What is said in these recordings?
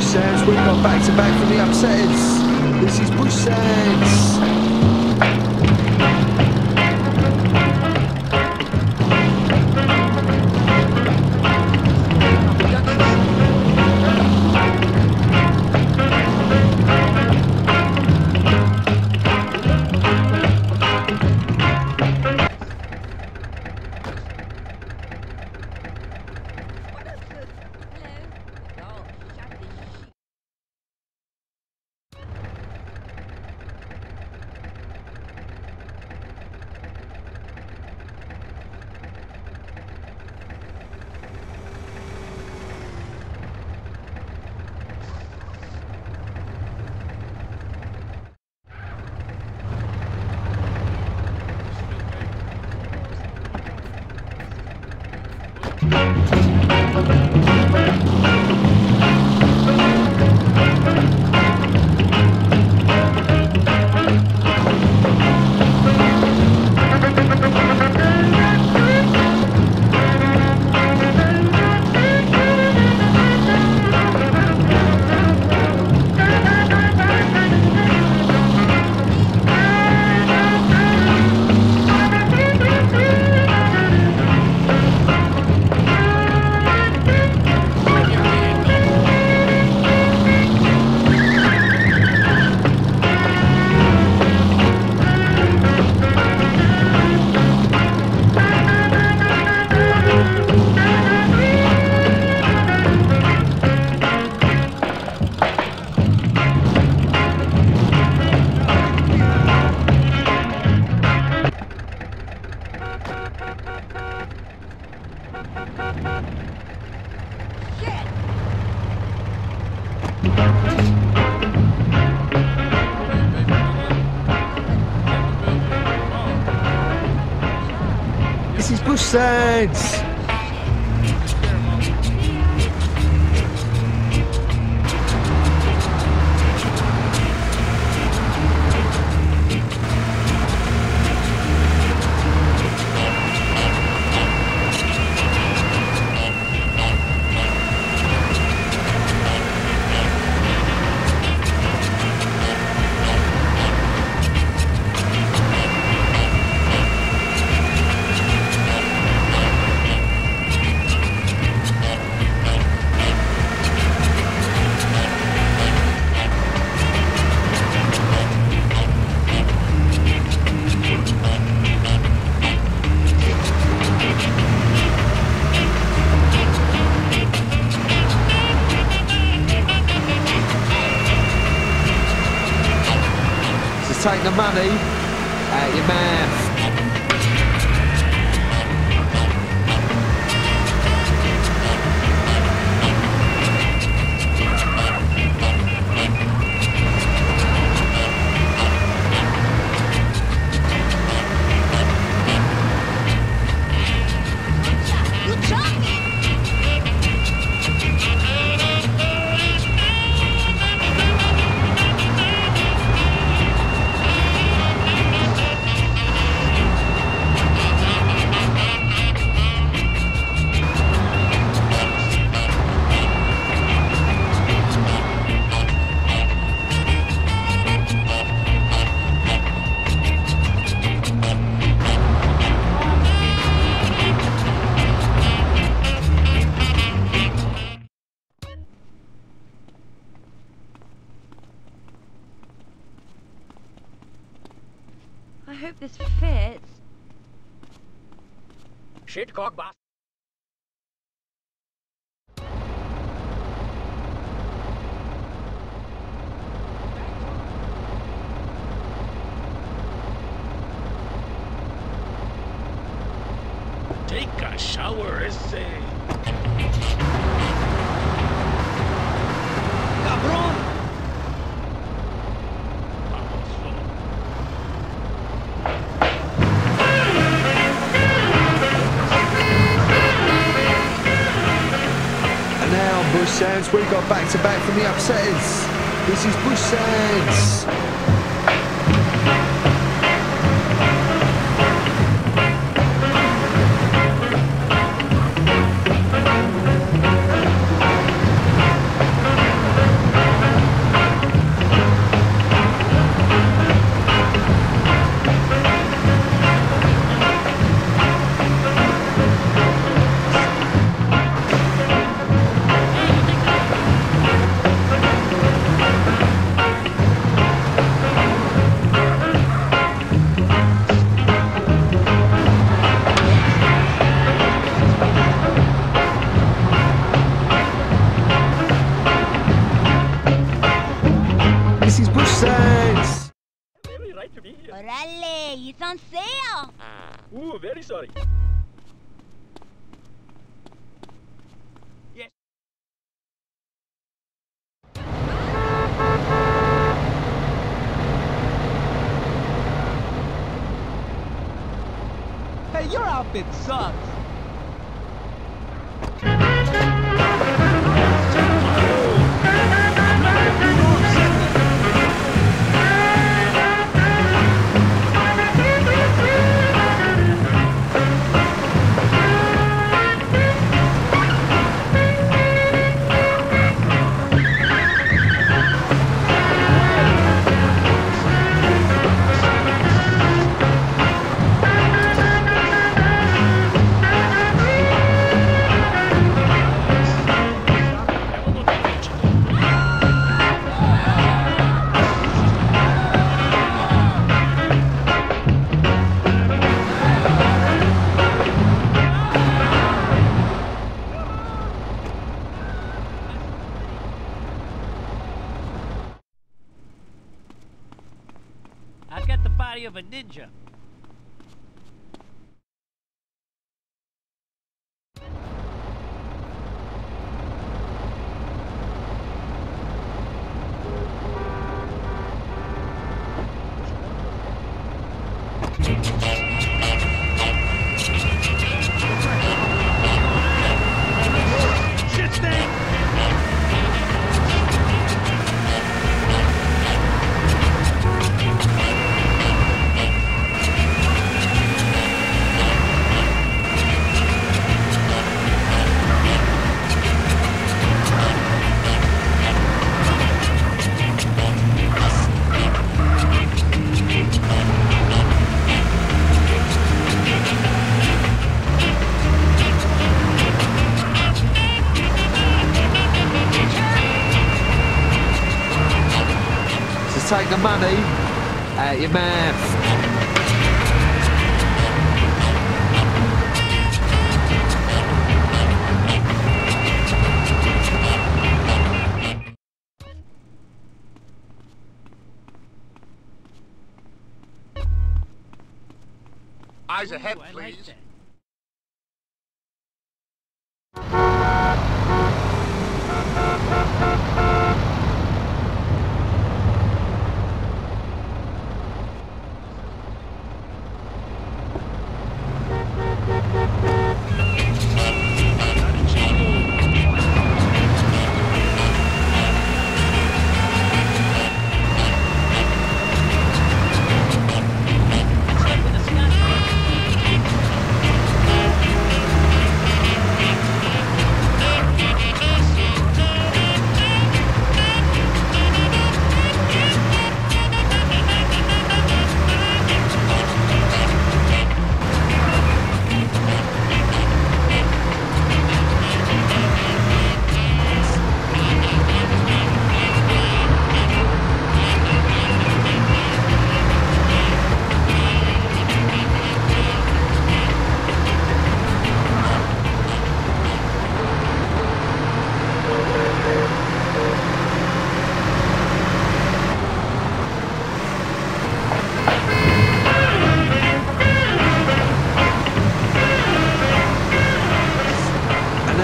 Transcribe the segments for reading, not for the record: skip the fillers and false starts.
Bruce Sands. We've got back-to-back from the Upsets. This is Bruce Sands. This is Bruce Sands. Take the money out of your mouth. I hope this fits. Shit, cock bastard. Take a shower, ese. Cabron! Bruce Sands, we've got back-to-back from the Upsets. This is Bruce Sands. Orale, it's on sale! Ooh, very sorry. Your outfit sucks. Of a ninja. Take the money out your mouth. Eyes ahead, please.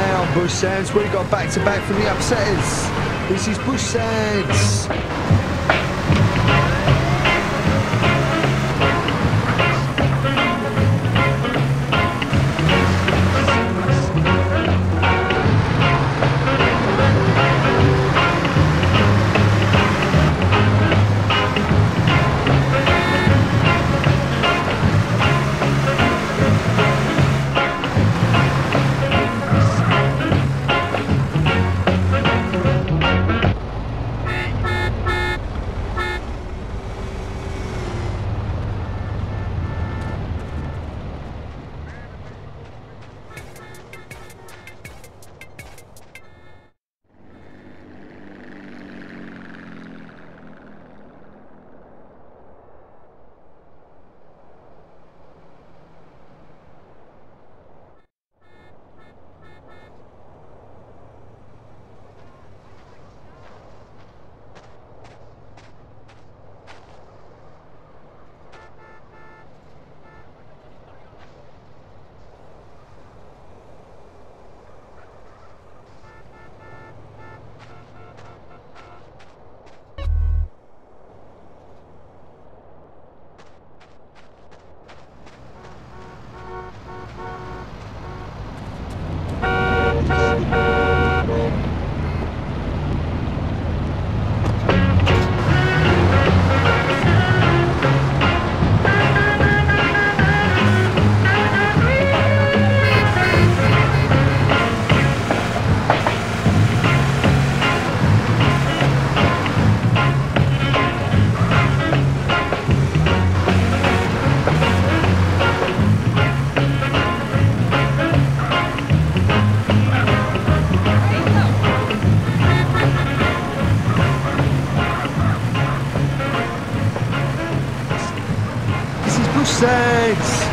Like Bush Sands, we got back-to-back from the upsetters. This is Bush Sands. sakes!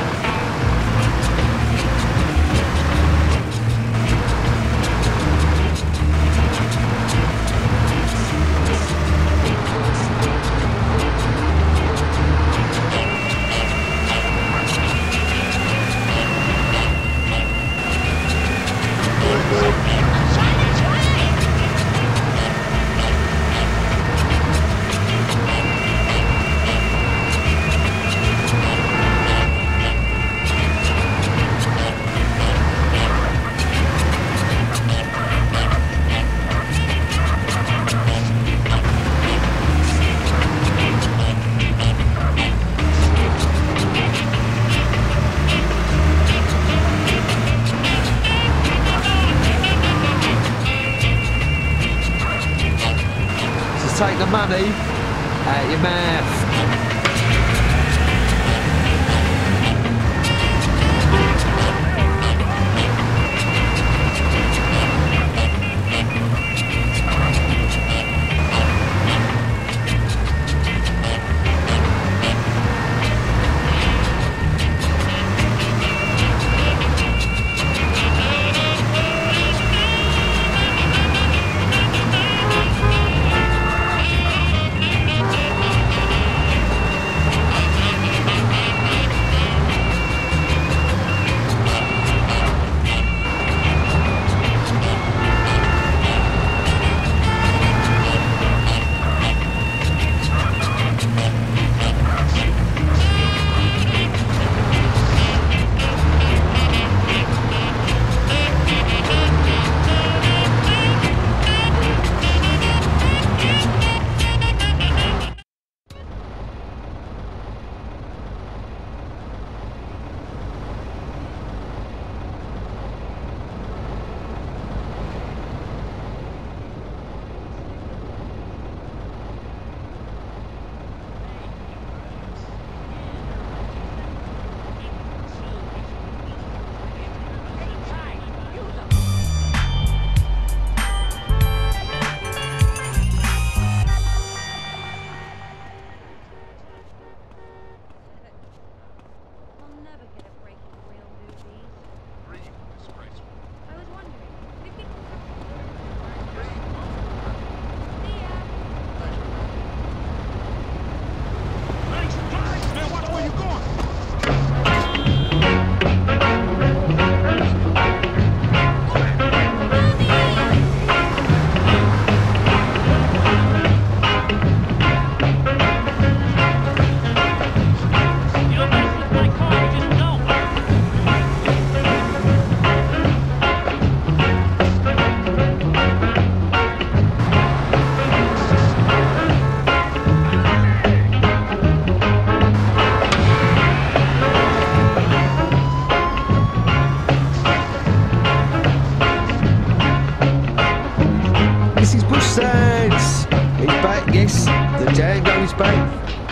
Take the money out your mouth. He's back, yes. The Django is back.